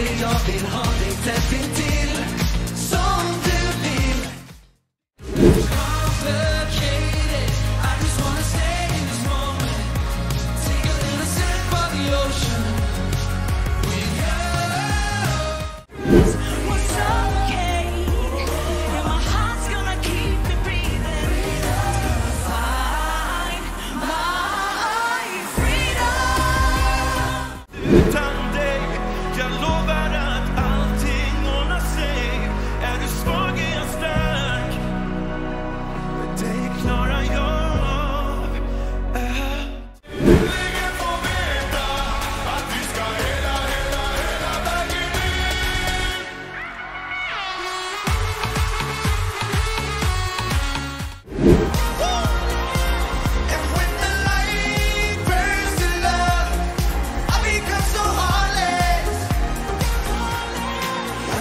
vill, jag vill ha dig tätt intill som du vill. Complicated, I just wanna stay in this moment. Take a little sip of the ocean with you. What's okay, and my heart's gonna keep it breathing. Find my freedom.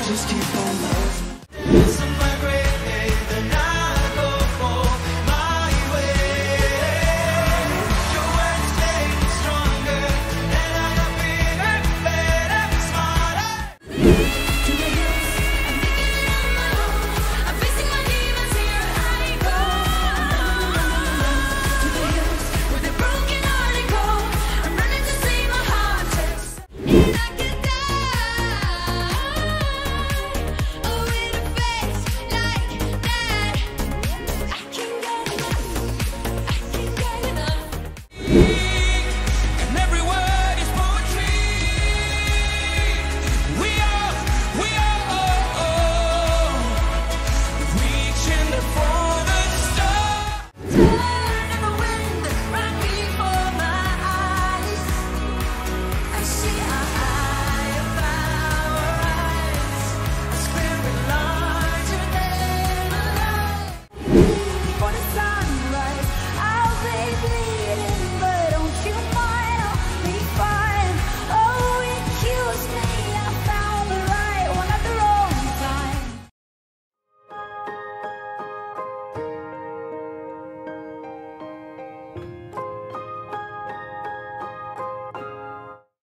Just keep